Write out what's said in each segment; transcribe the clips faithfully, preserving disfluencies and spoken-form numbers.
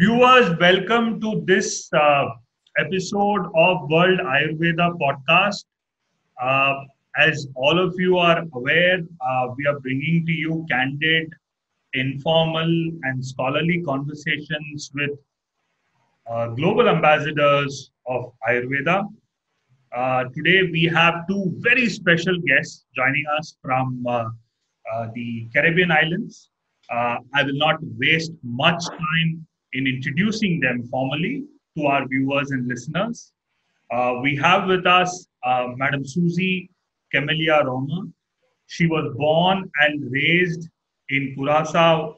Viewers, welcome to this uh, episode of World Ayurveda podcast. Uh, as all of you are aware, uh, we are bringing to you candid, informal and scholarly conversations with uh, global ambassadors of Ayurveda. Uh, today we have two very special guests joining us from uh, uh, the Caribbean Islands. Uh, I will not waste much time in introducing them formally to our viewers and listeners. Uh, we have with us uh, Madam Suzy Camelia Romer. She was born and raised in Curaçao,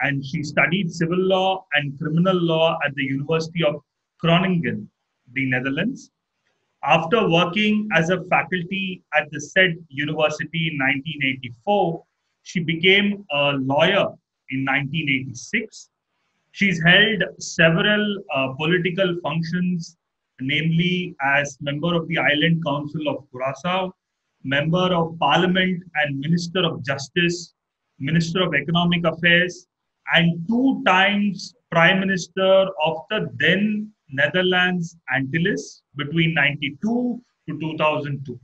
and she studied civil law and criminal law at the University of Groningen, the Netherlands. After working as a faculty at the said university in nineteen eighty-four, she became a lawyer in nineteen eighty-six. She's held several uh, political functions, namely as member of the Island Council of Curaçao, member of Parliament and Minister of Justice, Minister of Economic Affairs, and two times Prime Minister of the then Netherlands Antilles between ninety-two to two thousand two.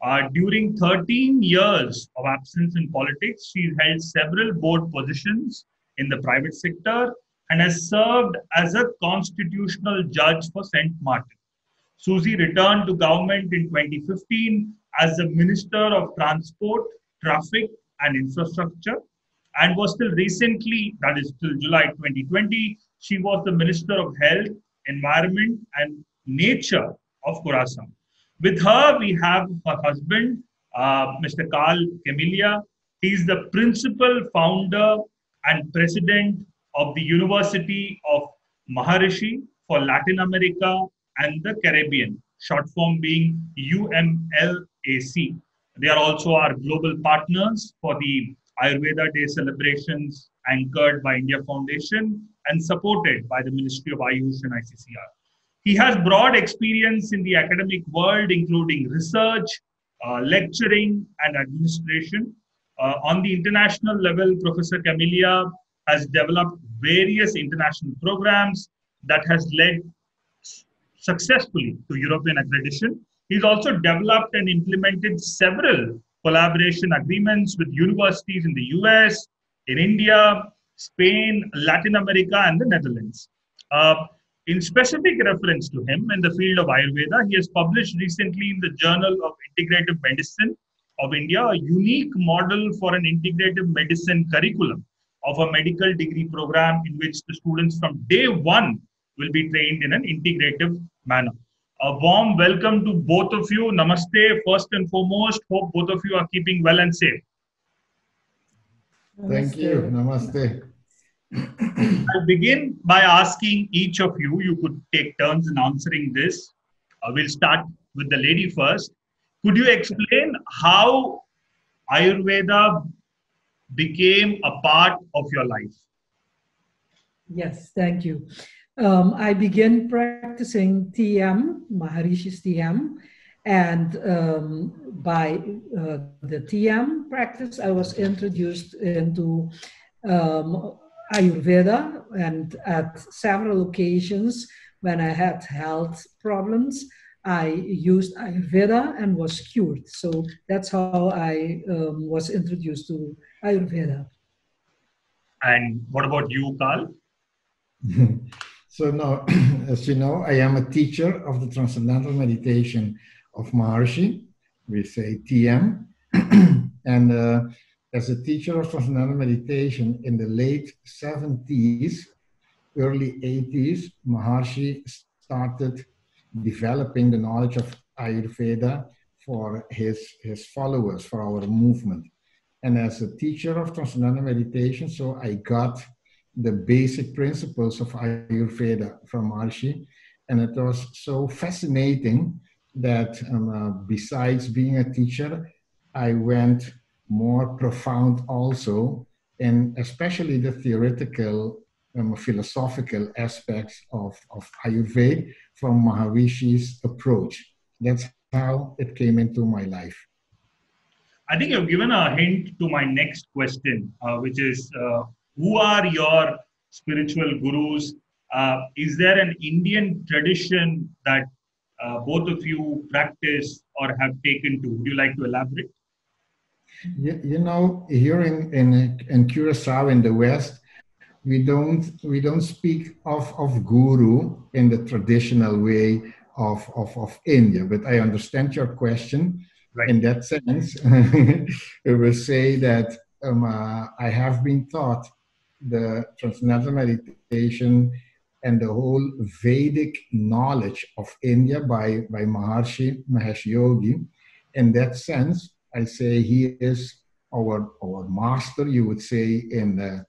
Uh, during thirteen years of absence in politics, she's held several board positions in the private sector and has served as a constitutional judge for Saint Martin. Suzy returned to government in twenty fifteen as the Minister of Transport, Traffic and Infrastructure, and was till recently, that is till July twenty twenty, she was the Minister of Health, Environment and Nature of Curaçao. With her, we have her husband, uh, Mister Carl Camelia. He is the principal founder and president of the University of Maharishi for Latin America and the Caribbean, short form being U M L A C. They are also our global partners for the Ayurveda Day celebrations anchored by India Foundation and supported by the Ministry of Ayush and I C C R. He has broad experience in the academic world, including research, uh, lecturing, and administration. Uh, on the international level, Professor Camelia has developed various international programs that has led successfully to European accreditation. He's also developed and implemented several collaboration agreements with universities in the U S, in India, Spain, Latin America, and the Netherlands. Uh, in specific reference to him in the field of Ayurveda, he has published recently in the Journal of Integrative Medicine of India, a unique model for an integrative medicine curriculum of a medical degree program in which the students from day one will be trained in an integrative manner. A warm welcome to both of you. Namaste, first and foremost. Hope both of you are keeping well and safe. Namaste. Thank you. Namaste. I'll begin by asking each of you, you could take turns in answering this. Uh, we'll start with the lady first. Could you explain how Ayurveda became a part of your life? Yes, thank you. Um, I began practicing T M, Maharishi's T M, and um, by uh, the T M practice, I was introduced into um, Ayurveda, and at several occasions when I had health problems, I used Ayurveda and was cured. So that's how I um, was introduced to Ayurveda. And what about you, Carl? So now, as you know, I am a teacher of the Transcendental Meditation of Maharishi. We say T M. And uh, as a teacher of Transcendental Meditation in the late seventies, early eighties, Maharishi started developing the knowledge of Ayurveda for his, his followers, for our movement. And as a teacher of Transcendental Meditation, so I got the basic principles of Ayurveda from Maharishi. And it was so fascinating that um, uh, besides being a teacher, I went more profound also, and especially the theoretical Um, philosophical aspects of, of Ayurveda from Maharishi's approach. That's how it came into my life. I think you've given a hint to my next question, uh, which is, uh, who are your spiritual gurus uh, is there an Indian tradition that uh, both of you practice or have taken to? Would you like to elaborate? You, you know, here in, in, in Curaçao in the West, we don't, we don't speak of, of guru in the traditional way of, of, of India, but I understand your question. Right. In that sense, I will say that um, uh, I have been taught the transcendental meditation and the whole Vedic knowledge of India by, by Maharishi Mahesh Yogi. In that sense, I say he is our, our master, you would say, in, uh,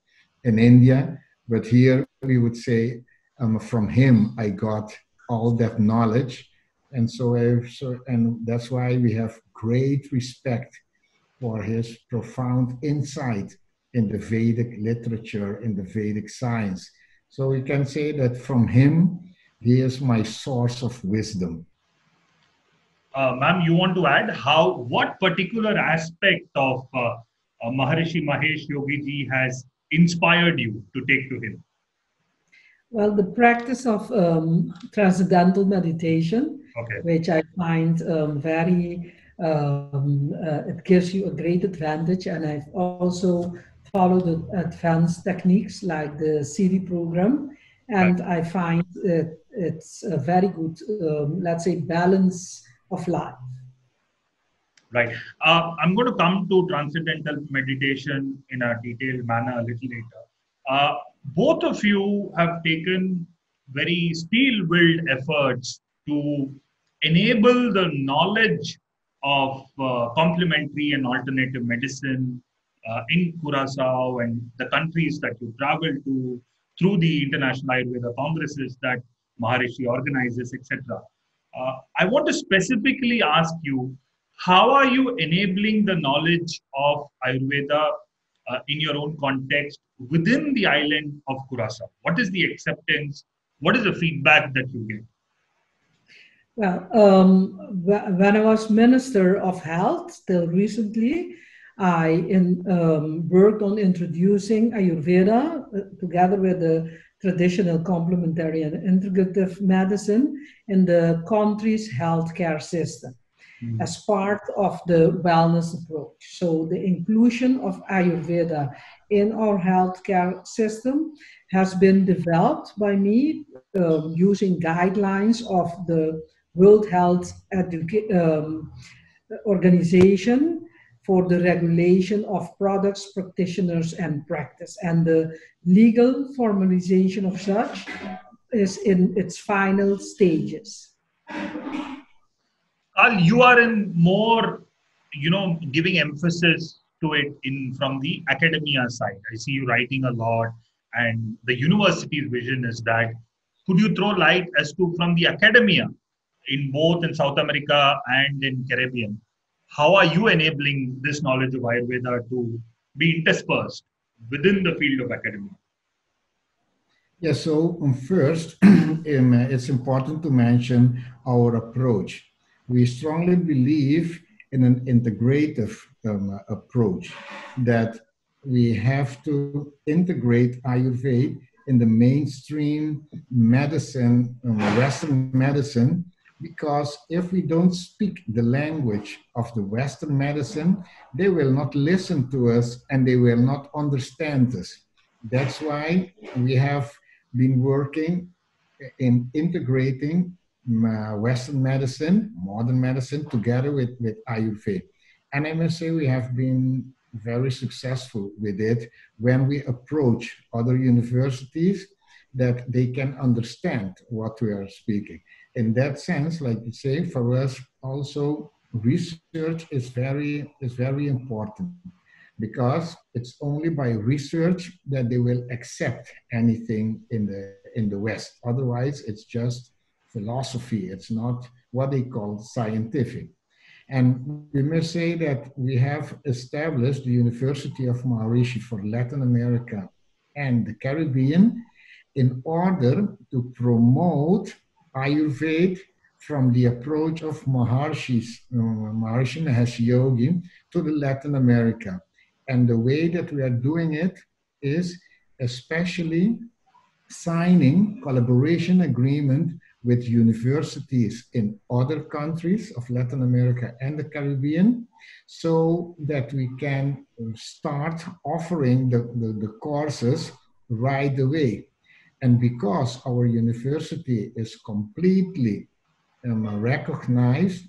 in India. But here we would say, um, from him, I got all that knowledge. And so, I, so, and that's why we have great respect for his profound insight in the Vedic literature, in the Vedic science. So we can say that from him, he is my source of wisdom. Uh, Ma'am, you want to add how, what particular aspect of uh, uh, Maharishi Mahesh Yogiji has inspired you to take to him? Well, the practice of um, transcendental meditation, okay, which I find um, very, um, uh, it gives you a great advantage. And I've also followed advanced techniques like the C D program. And right. I find it, it's a very good, um, let's say, balance of life. Right. Uh, I'm going to come to transcendental meditation in a detailed manner a little later. Uh, both of you have taken very steel-willed efforts to enable the knowledge of uh, complementary and alternative medicine uh, in Curaçao and the countries that you travel to through the International Ayurveda Congresses that Maharishi organizes, et cetera. Uh, I want to specifically ask you, how are you enabling the knowledge of Ayurveda uh, in your own context within the island of Curaçao? What is the acceptance? What is the feedback that you get? Well, um, when I was Minister of Health, till recently, I in, um, worked on introducing Ayurveda uh, together with the traditional complementary and integrative medicine in the country's healthcare system, mm-hmm, as part of the wellness approach. So the inclusion of Ayurveda in our healthcare system has been developed by me uh, using guidelines of the World Health um, Organization for the regulation of products, practitioners, and practice. And the legal formalization of such is in its final stages. Carl, you are in more, you know, giving emphasis to it in from the academia side. I see you writing a lot, and the university's vision is that. Could you throw light as to from the academia, in both in South America and in Caribbean, how are you enabling this knowledge of Ayurveda to be interspersed within the field of academia? Yes, so first, it's important to mention our approach. We strongly believe in an integrative um, approach, that we have to integrate Ayurveda in the mainstream medicine, um, Western medicine, because if we don't speak the language of the Western medicine, they will not listen to us and they will not understand us. That's why we have been working in integrating Western medicine, modern medicine, together with, with Ayurveda. And I must say we have been very successful with it when we approach other universities that they can understand what we are speaking. In that sense, like you say, for us also research is very, is very important, because it's only by research that they will accept anything in the, in the West. Otherwise, it's just philosophy. It's not what they call scientific. And we must say that we have established the University of Maharishi for Latin America and the Caribbean in order to promote Ayurveda from the approach of Maharishi's, uh, Maharishi Mahesh Yogi to the Latin America. And the way that we are doing it is especially signing collaboration agreement with universities in other countries of Latin America and the Caribbean, so that we can start offering the, the, the courses right away. And because our university is completely um, recognized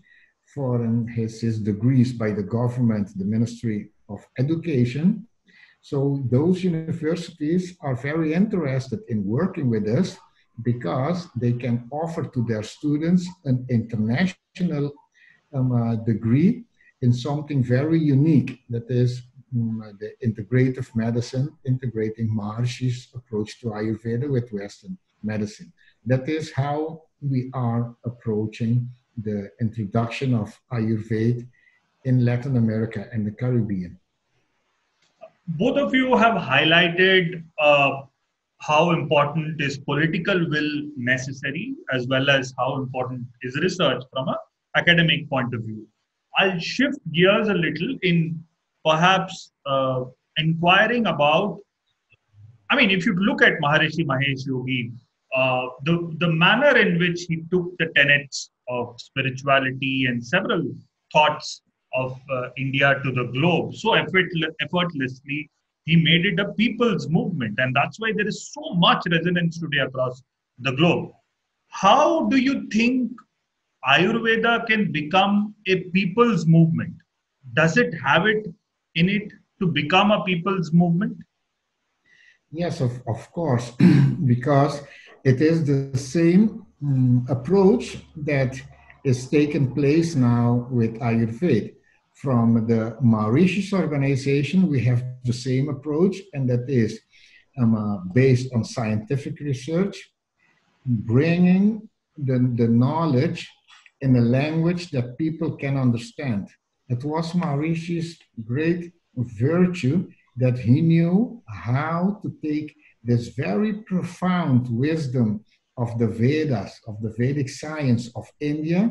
for um, his, his degrees by the government, the Ministry of Education, so those universities are very interested in working with us, because they can offer to their students an international um, uh, degree in something very unique, that is um, the integrative medicine, integrating Maharishi's approach to Ayurveda with Western medicine. That is how we are approaching the introduction of Ayurveda in Latin America and the Caribbean. Both of you have highlighted uh... how important is political will necessary, as well as how important is research from an academic point of view. I'll shift gears a little in perhaps uh, inquiring about, I mean, if you look at Maharishi Mahesh Yogi, uh, the, the manner in which he took the tenets of spirituality and several thoughts of uh, India to the globe so effortless, effortlessly, he made it a people's movement, and that's why there is so much resonance today across the globe. How do you think Ayurveda can become a people's movement? Does it have it in it to become a people's movement? Yes, of, of course, because it is the same um, approach that is taking place now with Ayurveda. From the Mauritius organization, we have the same approach, and that is um, uh, based on scientific research, bringing the, the knowledge in a language that people can understand. It was Mauritius' great virtue that he knew how to take this very profound wisdom of the Vedas, of the Vedic science of India,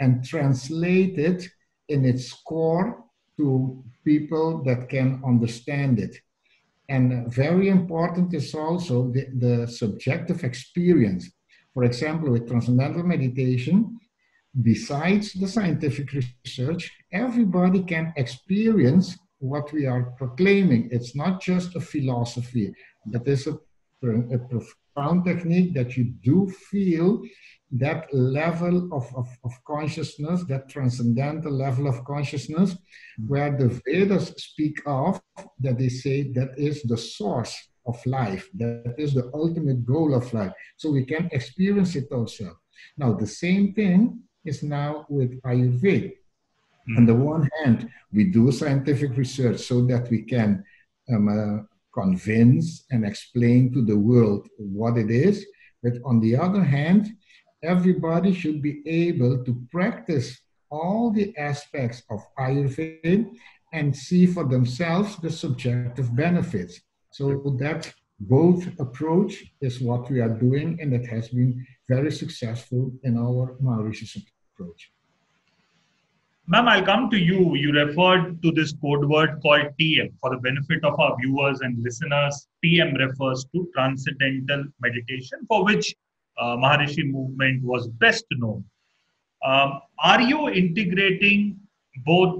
and translate it in its core to people that can understand it. And very important is also the, the subjective experience. For example, with transcendental meditation, besides the scientific research, everybody can experience what we are proclaiming. It's not just a philosophy, but it's a, a profound technique that you do feel that level of, of, of consciousness, that transcendental level of consciousness, where the Vedas speak of, that they say that is the source of life, that is the ultimate goal of life. So we can experience it also. Now, the same thing is now with Ayurveda. Mm-hmm. On the one hand, we do scientific research so that we can um, uh, convince and explain to the world what it is. But on the other hand, everybody should be able to practice all the aspects of Ayurveda and see for themselves the subjective benefits. So that both approach is what we are doing, and it has been very successful in our Mauritius approach. Ma'am, I'll come to you. You referred to this code word called T M. For the benefit of our viewers and listeners, T M refers to Transcendental Meditation, for which Uh, Maharishi movement was best known. Um, are you integrating both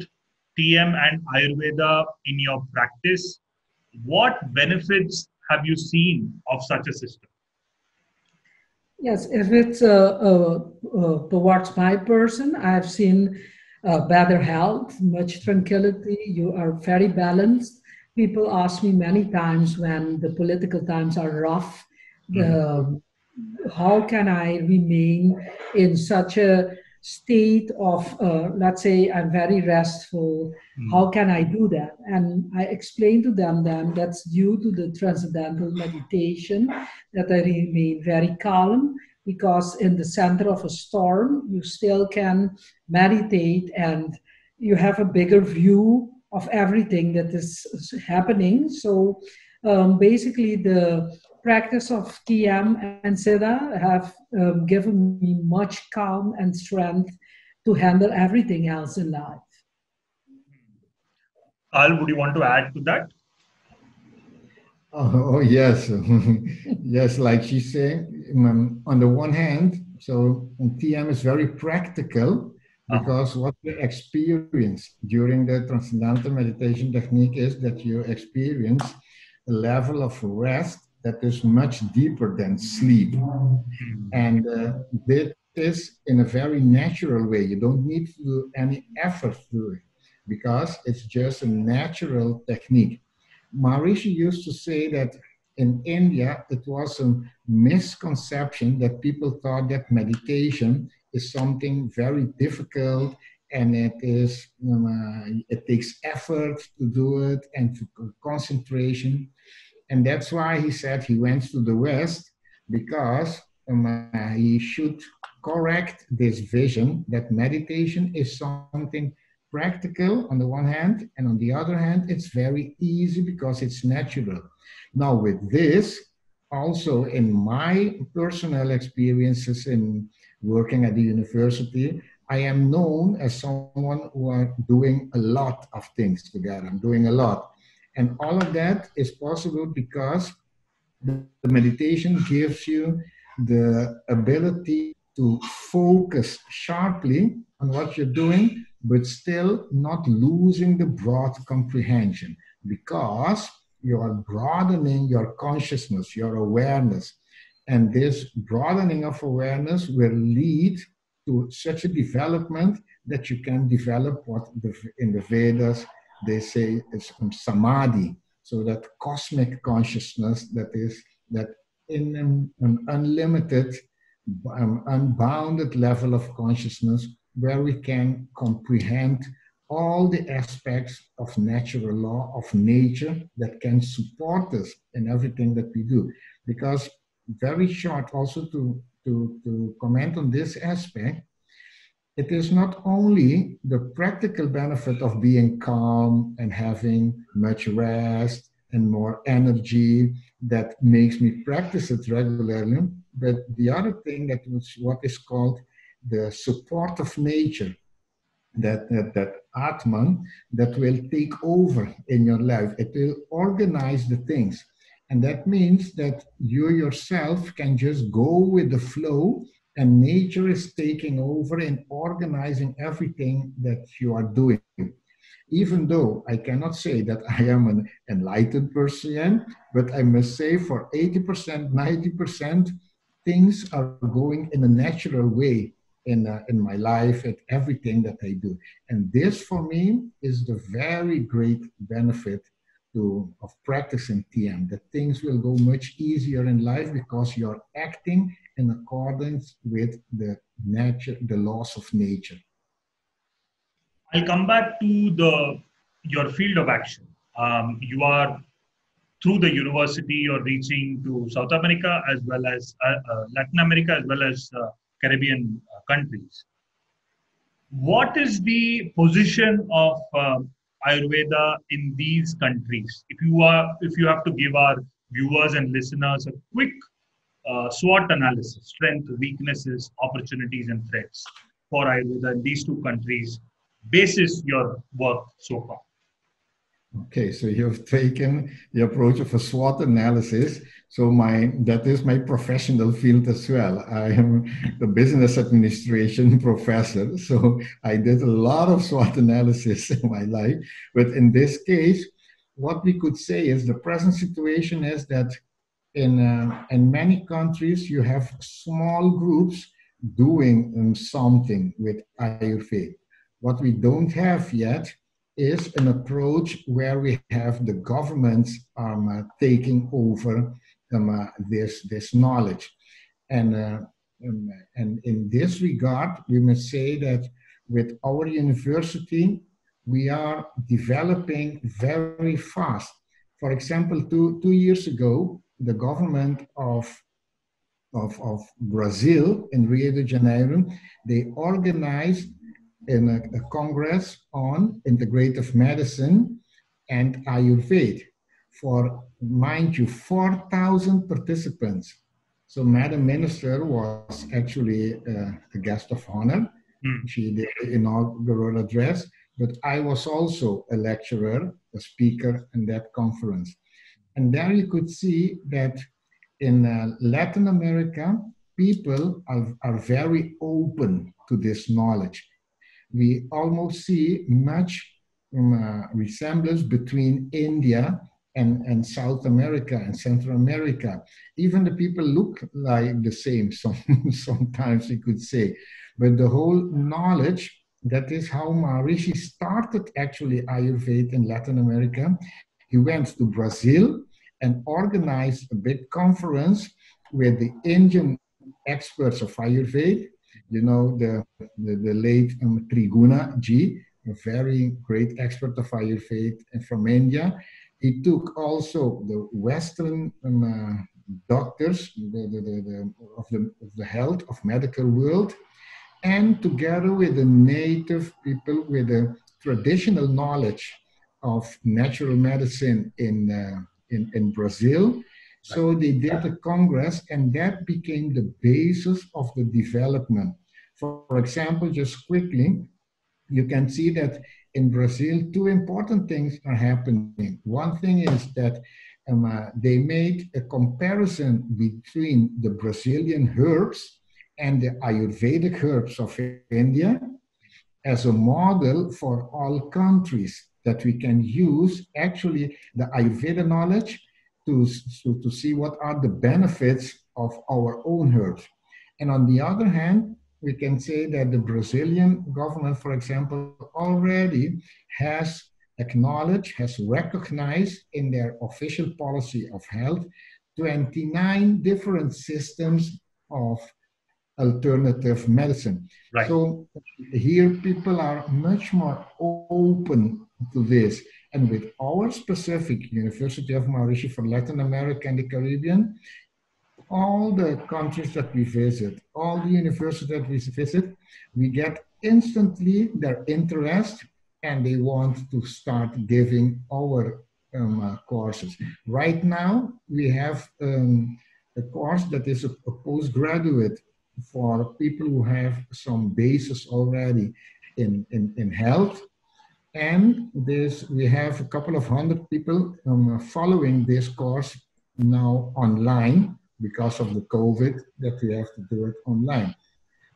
T M and Ayurveda in your practice? What benefits have you seen of such a system? Yes, if it's uh, uh, uh, towards my person, I've seen uh, better health, much tranquility. You are very balanced. People ask me many times when the political times are rough, mm-hmm. uh, how can I remain in such a state of, uh, let's say, I'm very restful. Mm. How can I do that? And I explained to them then that's due to the transcendental meditation, that I remain very calm, because in the center of a storm, you still can meditate and you have a bigger view of everything that is happening. So um, basically the practice of T M and Siddha have um, given me much calm and strength to handle everything else in life. Al, would you want to add to that? Oh, oh yes, yes. Like she's saying, um, on the one hand, so T M is very practical because uh-huh. what we experience during the transcendental meditation technique is that you experience a level of rest that is much deeper than sleep, and uh, did this in a very natural way. You don't need to do any effort to it because it's just a natural technique. Maharishi used to say that in India, it was a misconception that people thought that meditation is something very difficult and it is um, uh, it takes effort to do it and to concentration. And that's why he said he went to the West, because um, uh, he should correct this vision that meditation is something practical on the one hand, and on the other hand, it's very easy because it's natural. Now with this, also in my personal experiences in working at the university, I am known as someone who are doing a lot of things together. I'm doing a lot. And all of that is possible because the meditation gives you the ability to focus sharply on what you're doing, but still not losing the broad comprehension, because you are broadening your consciousness, your awareness. And this broadening of awareness will lead to such a development that you can develop what the, in the Vedas they say is samadhi, so that cosmic consciousness that is that in an, an unlimited, um, unbounded level of consciousness where we can comprehend all the aspects of natural law, of nature, that can support us in everything that we do. Because very short also to, to, to comment on this aspect, it is not only the practical benefit of being calm and having much rest and more energy that makes me practice it regularly, but the other thing that is what is called the support of nature, that, that, that Atman, that will take over in your life. It will organize the things. And that means that you yourself can just go with the flow, and nature is taking over and organizing everything that you are doing. Even though I cannot say that I am an enlightened person, but I must say for eighty percent, ninety percent, things are going in a natural way in, uh, in my life, at everything that I do. And this for me is the very great benefit to, of practicing T M, that things will go much easier in life because you're acting in accordance with the nature, the laws of nature. I'll come back to the your field of action. Um, you are, through the university, you're reaching to South America as well as uh, uh, Latin America, as well as uh, Caribbean uh, countries. What is the position of uh, Ayurveda in these countries? If you are, if you have to give our viewers and listeners a quick Uh, SWOT analysis, strengths, weaknesses, opportunities, and threats for Ayurveda in these two countries, basis your work so far. Okay, so you've taken the approach of a SWOT analysis. So my that is my professional field as well. I am the business administration professor. So I did a lot of SWOT analysis in my life. But in this case, what we could say is the present situation is that In, uh, in many countries, you have small groups doing um, something with Ayurveda. What we don't have yet is an approach where we have the governments um, uh, taking over um, uh, this, this knowledge. And, uh, um, and in this regard, we must say that with our university, we are developing very fast. For example, two, two years ago, the government of, of, of Brazil in Rio de Janeiro, they organized in a, a congress on integrative medicine and Ayurveda for, mind you, four thousand participants. So Madam Minister was actually uh, a guest of honor. Mm. She did the inaugural address, but I was also a lecturer, a speaker in that conference. And there you could see that in uh, Latin America, people are, are very open to this knowledge. We almost see much um, uh, resemblance between India and, and South America and Central America. Even the people look like the same, some, sometimes you could say. But the whole knowledge, that is how Maharishi started actually Ayurveda in Latin America. He went to Brazil and organized a big conference with the Indian experts of Ayurveda. You know, the, the, the late um, Triguna Ji, a very great expert of Ayurveda from India. He took also the Western um, uh, doctors the, the, the, the, of, the, of the health, of medical world, and together with the native people with the traditional knowledge of natural medicine in, uh, in, in Brazil. So they did a congress, and that became the basis of the development. For, for example, just quickly, you can see that in Brazil, two important things are happening. One thing is that um, uh, they made a comparison between the Brazilian herbs and the Ayurvedic herbs of India as a model for all countries, that we can use actually the Ayurveda knowledge to, to, to see what are the benefits of our own herbs. And on the other hand, we can say that the Brazilian government, for example, already has acknowledged, has recognized in their official policy of health, twenty-nine different systems of alternative medicine. Right. So here people are much more open to this. And with our specific University of Maharishi for Latin America and the Caribbean, all the countries that we visit, all the universities that we visit, we get instantly their interest, and they want to start giving our um, uh, courses. Right now, we have um, a course that is a, a postgraduate for people who have some basis already in, in, in health. And this, we have a couple of hundred people um, following this course now online because of the COVID, that we have to do it online.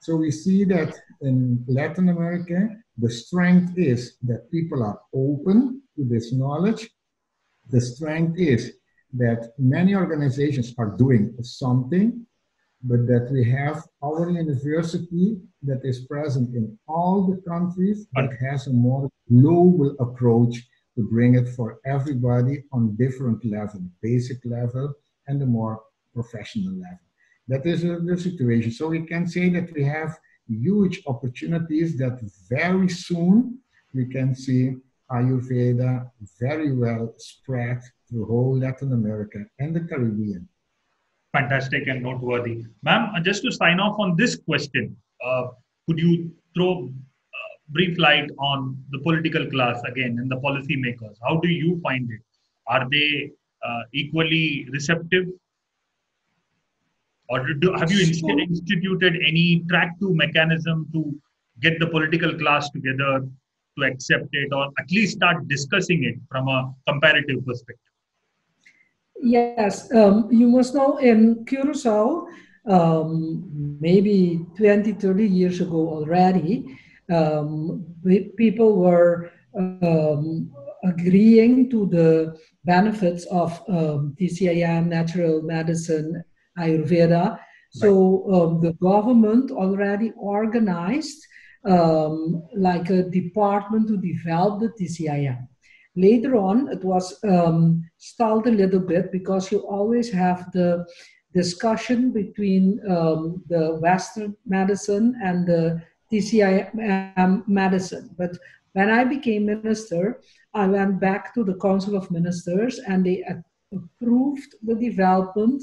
So we see that in Latin America, the strength is that people are open to this knowledge. The strength is that many organizations are doing something, but that we have our university that is present in all the countries but has a more global approach to bring it for everybody on different levels, basic level and the more professional level. That is uh, the situation. So we can say that we have huge opportunities that very soon we can see Ayurveda very well spread through whole Latin America and the Caribbean. Fantastic and noteworthy. Ma'am, just to sign off on this question, uh, could you throw a brief light on the political class again and the policymakers? How do you find it? Are they uh, equally receptive? Or do, have you so, instituted any track two mechanism to get the political class together to accept it, or at least start discussing it from a comparative perspective? Yes, um, you must know in Curaçao, um, maybe twenty, thirty years ago already, um, we, people were um, agreeing to the benefits of um, T C I M, natural medicine, Ayurveda. Right. So um, the government already organized um, like a department to develop the T C I M. Later on, it was um, stalled a little bit because you always have the discussion between um, the Western medicine and the T C I M medicine. But when I became minister, I went back to the Council of Ministers and they approved the development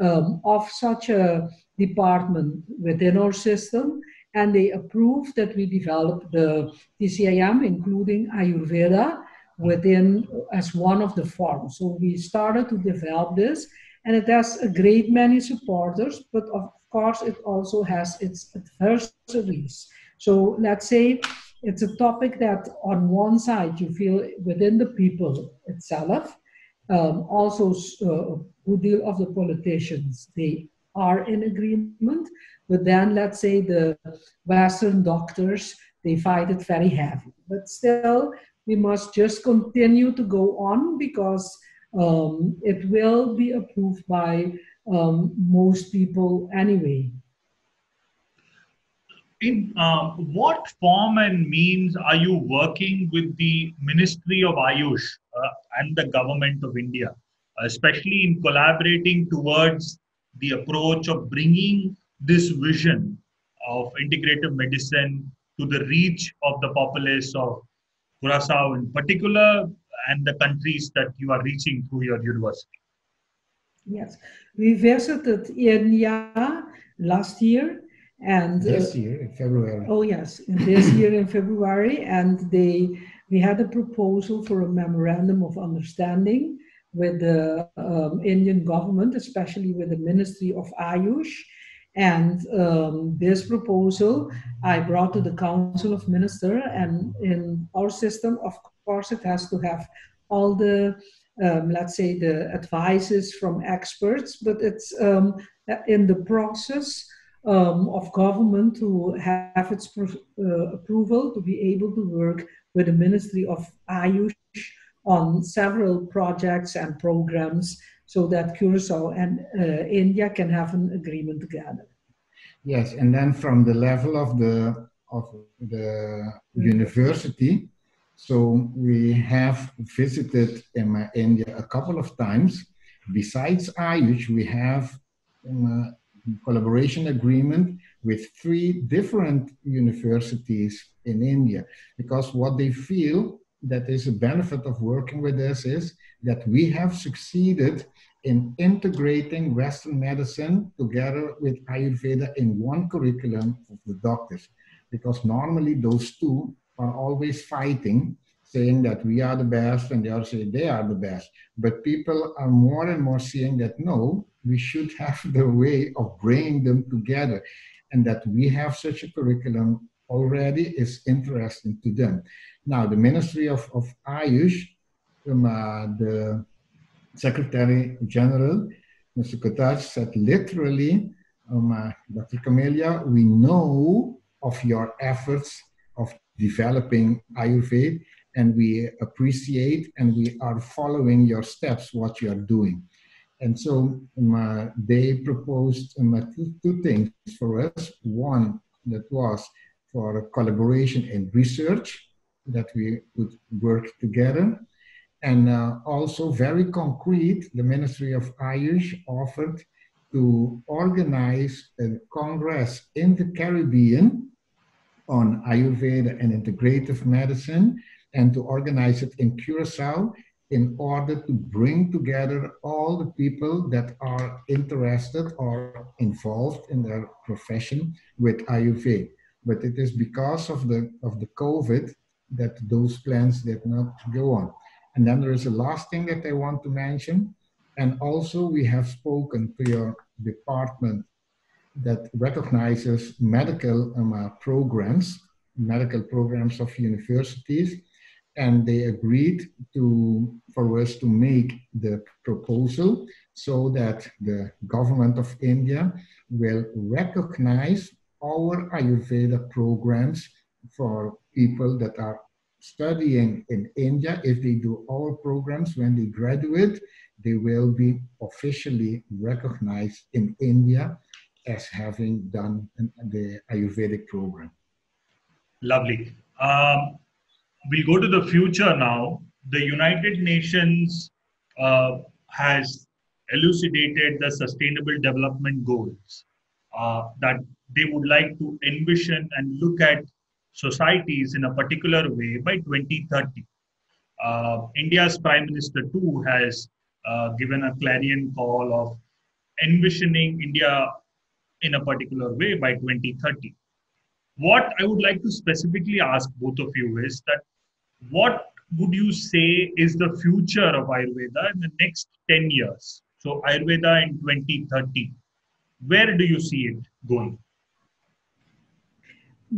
um, of such a department within our system. And they approved that we develop the T C I M, including Ayurveda, within as one of the forms. So we started to develop this, and it has a great many supporters, but of course it also has its adversaries. So let's say it's a topic that on one side you feel within the people itself, um, also uh, who deal of the politicians. They are in agreement, but then let's say the Western doctors, they fight it very heavy. But still, we must just continue to go on, because um, it will be approved by um, most people anyway. In uh, what form and means are you working with the Ministry of Ayush uh, and the Government of India, especially in collaborating towards the approach of bringing this vision of integrative medicine to the reach of the populace of Curaçao in particular, and the countries that you are reaching through your university? Yes, we visited India last year. And this uh, year in February. Oh yes, in this year in February, and they we had a proposal for a memorandum of understanding with the um, Indian government, especially with the Ministry of Ayush. And um, this proposal I brought to the Council of Ministers, and in our system, of course, it has to have all the um, let's say the advices from experts, but it's um, in the process Um, of government to have its uh, approval to be able to work with the Ministry of Ayush on several projects and programs, so that Curaçao and uh, India can have an agreement together. Yes, and then from the level of the of the university, so we have visited in India a couple of times. Besides Ayush, we have Um, collaboration agreement with three different universities in India, because what they feel that is a benefit of working with us is that we have succeeded in integrating Western medicine together with Ayurveda in one curriculum of the doctors, because normally those two are always fighting, saying that we are the best and the other say they are the best. But people are more and more seeing that no, we should have the way of bringing them together, and that we have such a curriculum already is interesting to them. Now, the Ministry of, of Ayush, um, uh, the Secretary General, Mister Kutaj, said literally, um, uh, Doctor Camelia, we know of your efforts of developing Ayurveda, and we appreciate and we are following your steps, what you are doing. And so um, uh, they proposed um, uh, two, two things for us. One, that was for collaboration in research, that we would work together. And uh, also very concrete, the Ministry of Ayush offered to organize a congress in the Caribbean on Ayurveda and integrative medicine, and to organize it in Curaçao, in order to bring together all the people that are interested or involved in their profession with Ayurveda. But it is because of the, of the COVID that those plans did not go on. And then there is a last thing that I want to mention. And also we have spoken to your department that recognizes medical um, uh, programs, medical programs of universities. And they agreed to, for us to make the proposal so that the government of India will recognize our Ayurveda programs for people that are studying in India. If they do our programs, when they graduate, they will be officially recognized in India as having done the Ayurvedic program. Lovely. Um... We'll go to the future now. The United Nations uh, has elucidated the Sustainable Development Goals uh, that they would like to envision and look at societies in a particular way by twenty thirty. Uh, India's Prime Minister too has uh, given a clarion call of envisioning India in a particular way by twenty thirty. What I would like to specifically ask both of you is that what would you say is the future of Ayurveda in the next ten years? So Ayurveda in twenty thirty, where do you see it going?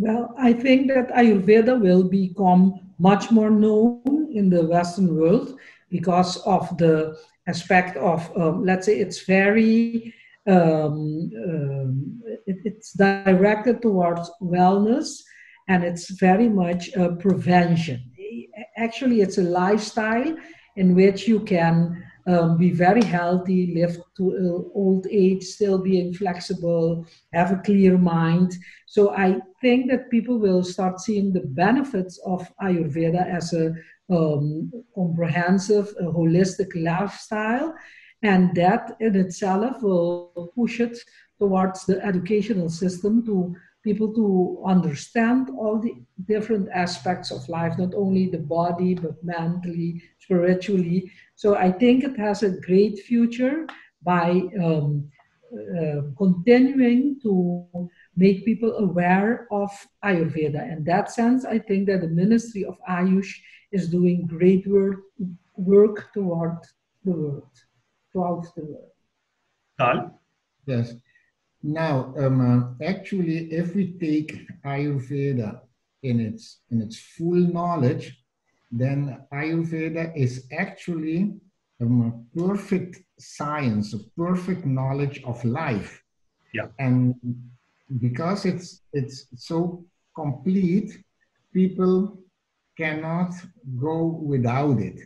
Well, I think that Ayurveda will become much more known in the Western world. because of the aspect of, um, let's say, it's very, um, um, it, it's directed towards wellness, and it's very much uh, prevention. Actually, it's a lifestyle in which you can um, be very healthy, live to old age, still being flexible, have a clear mind. So I think that people will start seeing the benefits of Ayurveda as a um, comprehensive, a holistic lifestyle, and that in itself will push it towards the educational system to people to understand all the different aspects of life, not only the body, but mentally, spiritually. So I think it has a great future by um, uh, continuing to make people aware of Ayurveda. In that sense, I think that the Ministry of Ayush is doing great work, work toward the world, throughout the world. Carl? Yes. Now, um, uh, actually, if we take Ayurveda in its, in its full knowledge, then Ayurveda is actually um, a perfect science, a perfect knowledge of life. Yeah. And because it's, it's so complete, people cannot go without it.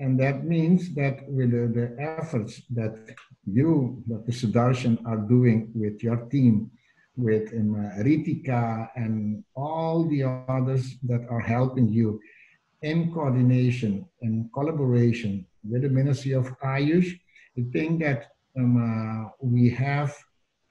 And that means that with the, the efforts that you, Doctor Sudarshan, are doing with your team, with um, uh, Ritika and all the others that are helping you in coordination and collaboration with the Ministry of Ayush, I think that um, uh, we have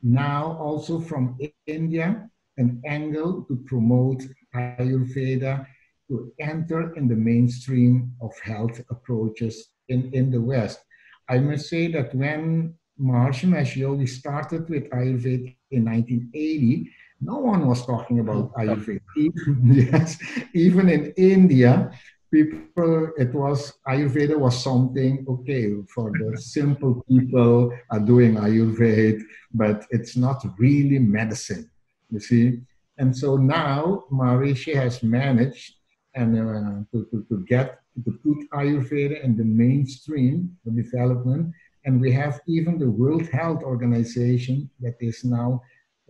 now also from India an angle to promote Ayurveda to enter in the mainstream of health approaches in, in the West. I must say that when Maharishi Mahesh Yogi started with Ayurveda in nineteen eighty, no one was talking about Ayurveda. Yes, even in India, people, it was, Ayurveda was something, okay, for the simple people are doing Ayurveda, but it's not really medicine, you see. And so now Maharishi has managed and uh, to, to, to get, to put Ayurveda in the mainstream, the development, and we have even the World Health Organization that is now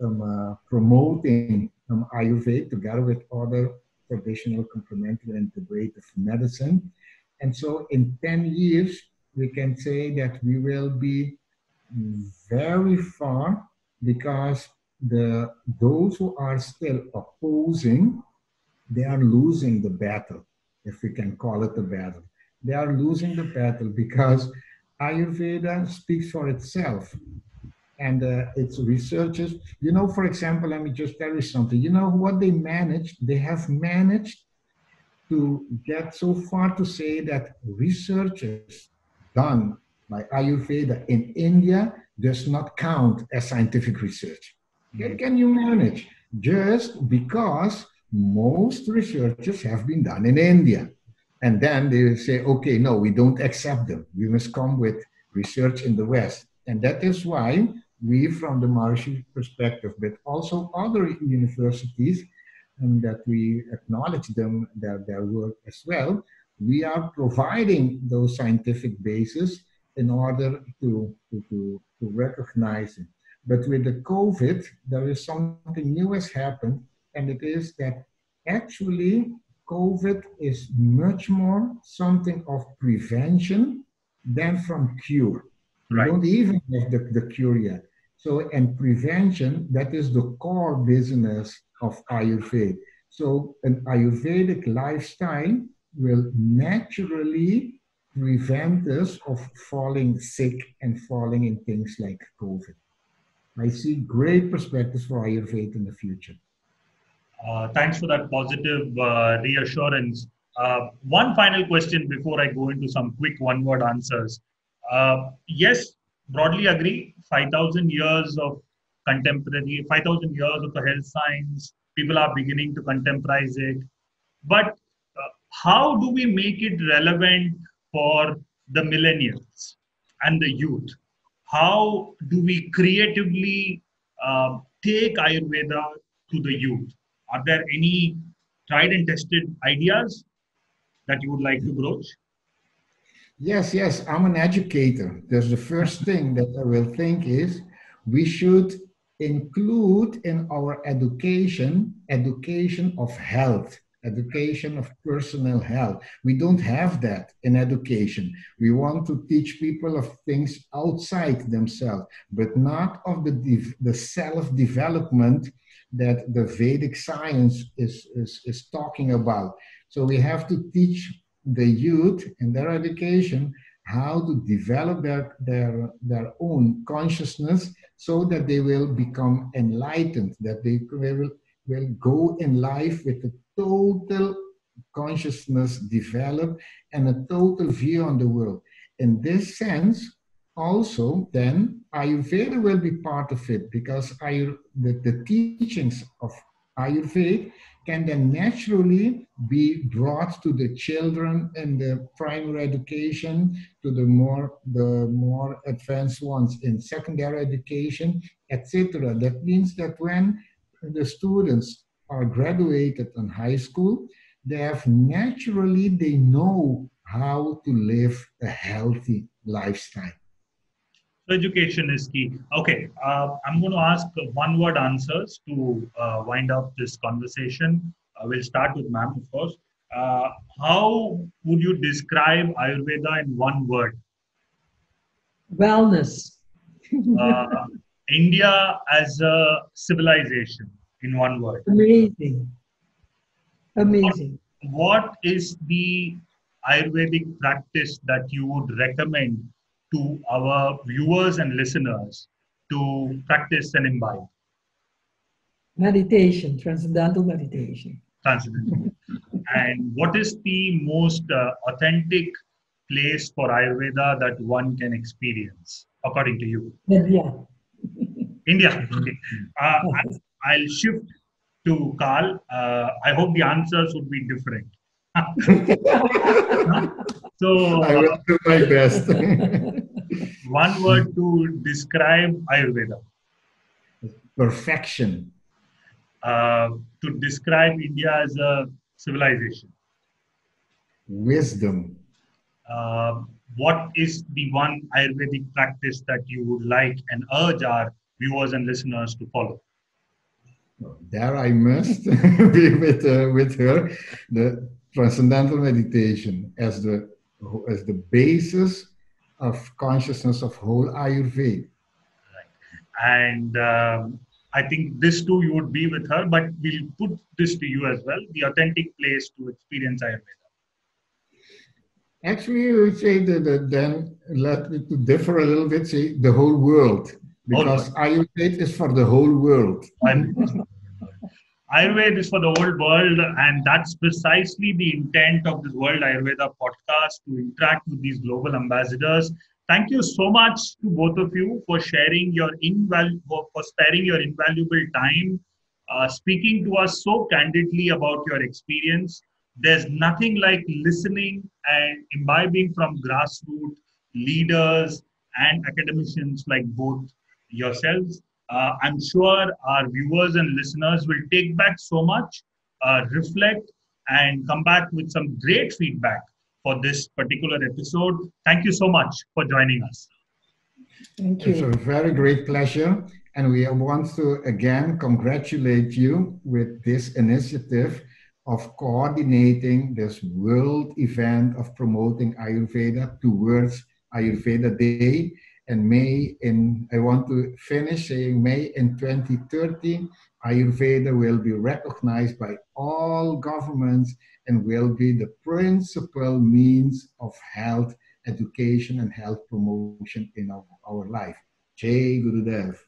um, uh, promoting um, Ayurveda together with other traditional complementary and integrative medicine. And so in ten years, we can say that we will be very far, because the, those who are still opposing, they are losing the battle, if we can call it the battle. They are losing the battle because Ayurveda speaks for itself. And uh, its researchers, you know, for example, let me just tell you something. You know what they managed? They have managed to get so far to say that researchers done by Ayurveda in India does not count as scientific research. How can you manage? Just because most researches have been done in India. And then they say, okay, no, we don't accept them. We must come with research in the West. And that is why we, from the Maharishi perspective, but also other universities, and that we acknowledge them, their, their work as well, we are providing those scientific bases in order to, to, to, to recognize it. But with the COVID, there is something new has happened, and it is that actually COVID is much more something of prevention than from cure. Right. We don't even have the, the cure yet. So, and prevention, that is the core business of Ayurveda. So an Ayurvedic lifestyle will naturally prevent us of falling sick and falling in things like COVID. I see great perspectives for Ayurveda in the future. Uh, thanks for that positive uh, reassurance. Uh, one final question before I go into some quick one-word answers. Uh, yes, broadly agree, five thousand years of contemporary, five thousand years of the health science, people are beginning to contemporize it. But uh, how do we make it relevant for the millennials and the youth? How do we creatively uh, take Ayurveda to the youth? Are there any tried and tested ideas that you would like to broach? Yes, yes, I'm an educator. That's the first thing that I will think is we should include in our education, education of health, education of personal health. We don't have that in education. We want to teach people of things outside themselves, but not of the, the self-development that the Vedic science is, is, is talking about. So we have to teach the youth in their education how to develop their, their, their own consciousness so that they will become enlightened, that they will, will go in life with a total consciousness developed and a total view on the world. In this sense, also then Ayurveda will be part of it, because Ayur, the, the teachings of Ayurveda can then naturally be brought to the children in the primary education, to the more, the more advanced ones in secondary education, et cetera. That means that when the students are graduated in high school, they have naturally, they know how to live a healthy lifestyle. So education is key. Okay, uh, I'm going to ask one word answers to uh, wind up this conversation. Uh, we'll start with ma'am, of course. Uh, how would you describe Ayurveda in one word? Wellness. uh, India as a civilization in one word. Amazing. Amazing. What, what is the Ayurvedic practice that you would recommend to our viewers and listeners to practice and imbibe? Meditation, transcendental meditation. Transcendental. And what is the most uh, authentic place for Ayurveda that one can experience, according to you? India. India. Okay. Uh, I'll shift to Carl. Uh, I hope the answers would be different. So, I will do my best. One word to describe Ayurveda. Perfection. Uh, to describe India as a civilization. Wisdom. Uh, what is the one Ayurvedic practice that you would like and urge our viewers and listeners to follow? There I must be with, uh, with her. The transcendental meditation as the, as the basis of consciousness of whole Ayurveda. Right. And um, I think this too you would be with her, but we'll put this to you as well, the authentic place to experience Ayurveda. Actually, I would say that, that then let me to differ a little bit, say the whole world, because oh, no. Ayurveda is for the whole world. Ayurveda is for the whole world, and that's precisely the intent of this World Ayurveda podcast, to interact with these global ambassadors. Thank you so much to both of you for sharing your invaluable, for sparing your invaluable time, uh, speaking to us so candidly about your experience. There's nothing like listening and imbibing from grassroots leaders and academicians like both yourselves. Uh, I'm sure our viewers and listeners will take back so much, uh, reflect, and come back with some great feedback for this particular episode. Thank you so much for joining us. Thank you. It's a very great pleasure. And we want to again congratulate you with this initiative of coordinating this world event of promoting Ayurveda towards Ayurveda Day. And May, in, I want to finish saying May in twenty thirty, Ayurveda will be recognized by all governments and will be the principal means of health education and health promotion in our, our life. Jai Gurudev.